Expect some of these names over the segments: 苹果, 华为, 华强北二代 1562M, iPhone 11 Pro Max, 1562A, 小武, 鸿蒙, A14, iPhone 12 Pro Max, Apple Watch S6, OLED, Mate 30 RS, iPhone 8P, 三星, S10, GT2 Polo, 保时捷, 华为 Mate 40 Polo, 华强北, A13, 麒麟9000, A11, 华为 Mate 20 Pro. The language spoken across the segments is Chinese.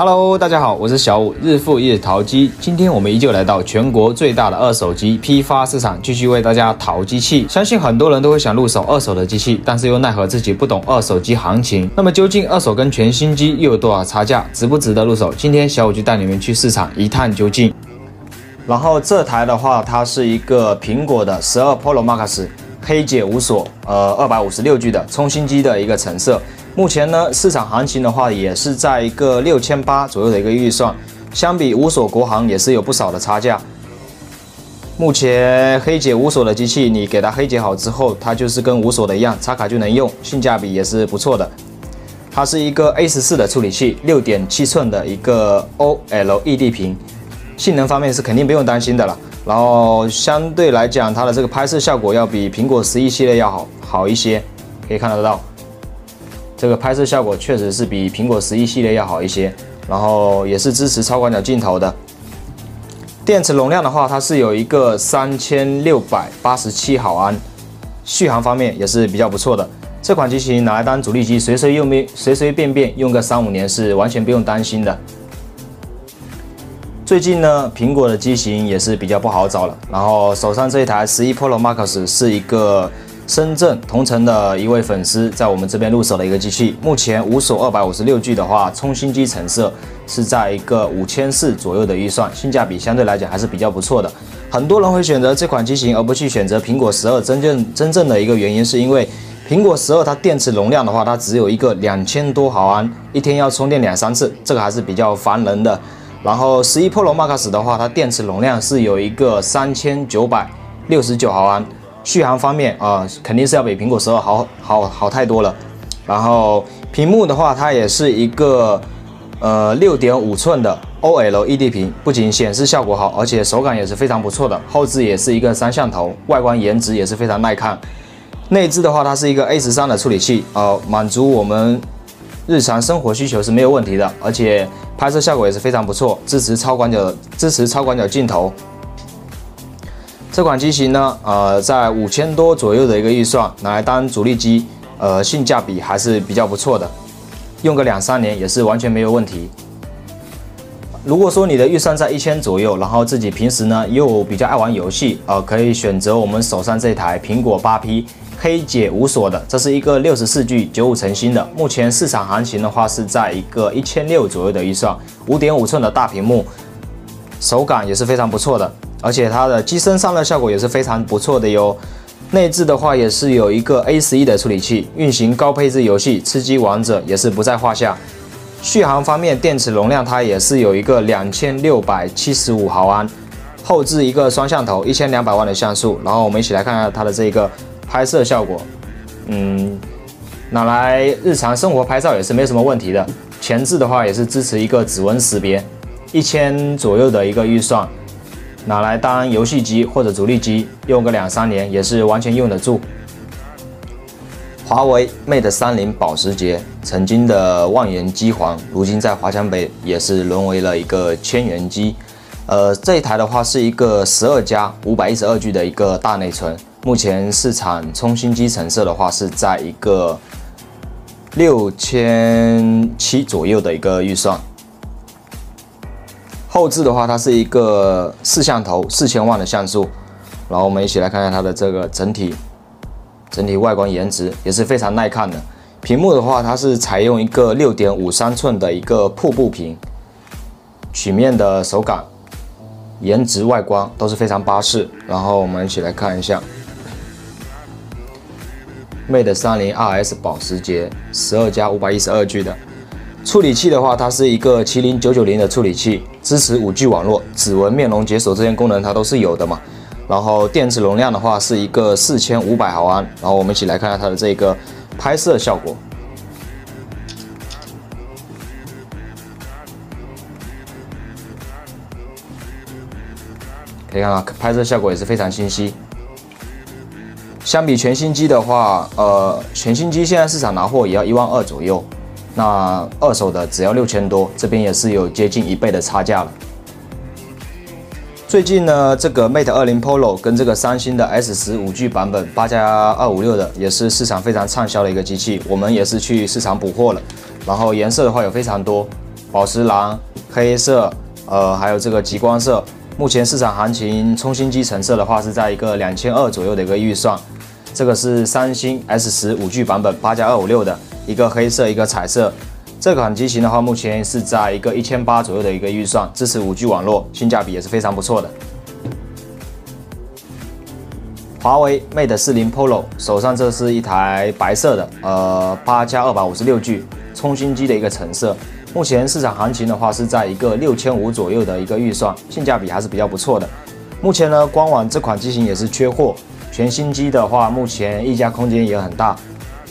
Hello， 大家好，我是小武，日复一日淘机。今天我们依旧来到全国最大的二手机批发市场，继续为大家淘机器。相信很多人都会想入手二手的机器，但是又奈何自己不懂二手机行情。那么究竟二手跟全新机又有多少差价，值不值得入手？今天小武就带你们去市场一探究竟。然后这台的话，它是一个苹果的12 Pro Max 黑解无锁，256G 的冲新机的一个成色。 目前呢，市场行情的话也是在一个6800左右的一个预算，相比无锁国行也是有不少的差价。目前黑解无锁的机器，你给它黑解好之后，它就是跟无锁的一样，插卡就能用，性价比也是不错的。它是一个 A14 的处理器， 6.7 寸的一个 OLED 屏，性能方面是肯定不用担心的了。然后相对来讲，它的这个拍摄效果要比苹果11系列要好一些，可以看得到。 这个拍摄效果确实是比苹果11系列要好一些，然后也是支持超广角镜头的。电池容量的话，它是有一个3687毫安，续航方面也是比较不错的。这款机型拿来当主力机，随随便便用个3-5年是完全不用担心的。最近呢，苹果的机型也是比较不好找了，然后手上这一台11 Pro Max 是一个。 深圳同城的一位粉丝在我们这边入手的一个机器，目前无锁256G 的话，冲新机成色是在一个5400左右的预算，性价比相对来讲还是比较不错的。很多人会选择这款机型，而不去选择苹果12，真正的一个原因是因为苹果12它电池容量的话，它只有一个2000多毫安，一天要充电2-3次，这个还是比较烦人的。然后11 Pro Max 的话，它电池容量是有一个3969毫安。 续航方面肯定是要比苹果12好太多了。然后屏幕的话，它也是一个6.5寸的 OLED 屏，不仅显示效果好，而且手感也是非常不错的。后置也是一个3像头，外观颜值也是非常耐看。内置的话，它是一个 A13 的处理器，满足我们日常生活需求是没有问题的，而且拍摄效果也是非常不错，支持超广角镜头。 这款机型呢，在5000多左右的一个预算拿来当主力机，性价比还是比较不错的，用个2-3年也是完全没有问题。如果说你的预算在1000左右，然后自己平时呢又比较爱玩游戏，可以选择我们手上这台苹果8P 黑解无锁的，这是一个64G 95成新的，目前市场行情的话是在一个1600左右的预算， 5.5寸的大屏幕，手感也是非常不错的。 而且它的机身散热效果也是非常不错的哟。内置的话也是有一个 A11 的处理器，运行高配置游戏，吃鸡王者也是不在话下。续航方面，电池容量它也是有一个2675毫安，后置一个双像头，1200万的像素。然后我们一起来看看它的这个拍摄效果，拿来日常生活拍照也是没什么问题的。前置的话也是支持一个指纹识别，1000左右的一个预算。 拿来当游戏机或者主力机，用个2-3年也是完全用得住。华为 Mate 30保时捷曾经的万元机皇，如今在华强北也是沦为了一个1000元机。这一台的话是一个12加 512G 的一个大内存，目前市场冲新机成色的话是在一个6700左右的一个预算。 后置的话，它是一个4像头，4000万的像素。然后我们一起来看看它的这个整体外观颜值也是非常耐看的。屏幕的话，它是采用一个6.53寸的一个瀑布屏，曲面的手感、颜值、外观都是非常巴适。然后我们一起来看一下 Mate 30 RS 保时捷12加 512G 的。 处理器的话，它是一个麒麟990的处理器，支持5G 网络，指纹、面容解锁这些功能它都是有的嘛。然后电池容量的话是一个4500毫安，然后我们一起来看看它的这个拍摄效果。可以看到拍摄效果也是非常清晰。 相比全新机的话，全新机现在市场拿货也要12000左右。 那二手的只要6000多，这边也是有接近1倍的差价了。最近呢，这个 Mate 20 Pro 跟这个3星的 S10 5G 版本8+256的，也是市场非常畅销的一个机器，我们也是去市场补货了。然后颜色的话有非常多，宝石蓝、黑色，还有这个极光色。目前市场行情，冲新机成色的话是在一个2200左右的一个预算。这个是三星 S10 5G 版本8+256的一个黑色，一个彩色。这款机型的话，目前是在一个1800左右的一个预算，支持 5G 网络，性价比也是非常不错的。 华为 Mate 40 Polo 手上这是一台白色的，8+256G 冲新机的一个成色。目前市场行情的话是在一个6500左右的一个预算，性价比还是比较不错的。目前呢，官网这款机型也是缺货，全新机的话，目前溢价空间也很大。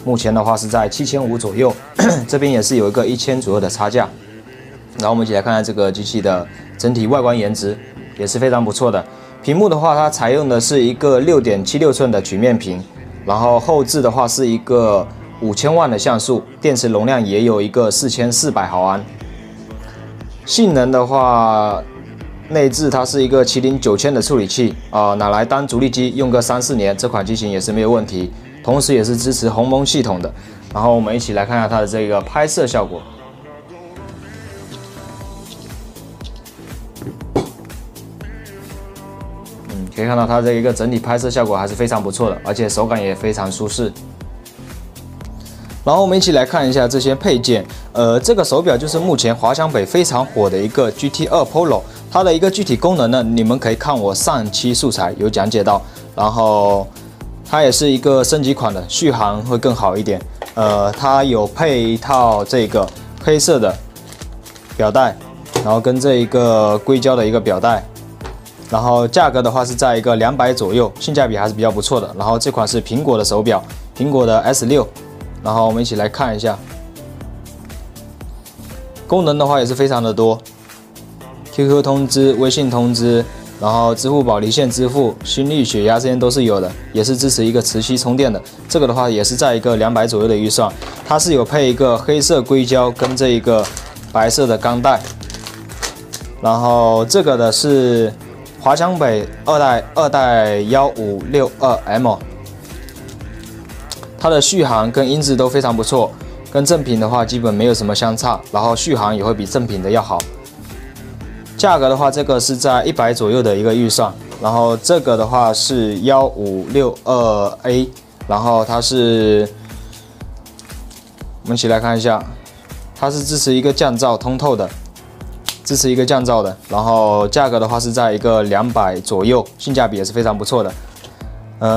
目前的话是在7500左右，这边也是有一个1000左右的差价。然后我们一起来看看这个机器的整体外观颜值，也是非常不错的。 屏幕的话，它采用的是一个 6.76 寸的曲面屏，然后后置的话是一个5000万的像素，电池容量也有一个4400毫安。性能的话，内置它是一个麒麟9000的处理器啊，拿来当主力机用个3-4年，这款机型也是没有问题。同时也是支持鸿蒙系统的。然后我们一起来看一下它的这个拍摄效果。 可以看到它这一个整体拍摄效果还是非常不错的，而且手感也非常舒适。然后我们一起来看一下这些配件，这个手表就是目前华强北非常火的一个 GT2 Polo， 它的一个具体功能呢，你们可以看我上期素材有讲解到。然后它也是一个升级款的，续航会更好一点。它有配一套这个黑色的表带，然后跟这一个硅胶的一个表带。 然后价格的话是在一个200左右，性价比还是比较不错的。然后这款是苹果的手表，苹果的 S6。然后我们一起来看一下，功能的话也是非常的多 ，QQ 通知、微信通知，然后支付宝离线支付、心率、血压这些都是有的，也是支持一个磁吸充电的。这个的话也是在一个200左右的预算，它是有配一个黑色硅胶跟这一个白色的钢带。然后这个的是 华强北二代 1562M， 它的续航跟音质都非常不错，跟正品的话基本没有什么相差，然后续航也会比正品的要好。价格的话，这个是在100左右的一个预算，然后这个的话是 1562A， 然后它是，我们一起来看一下，它是支持一个降噪通透的。 支持一个降噪的，然后价格的话是在一个200左右，性价比也是非常不错的。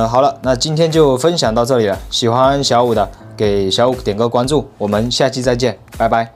好了，那今天就分享到这里了。喜欢小五的，给小五点个关注，我们下期再见，拜拜。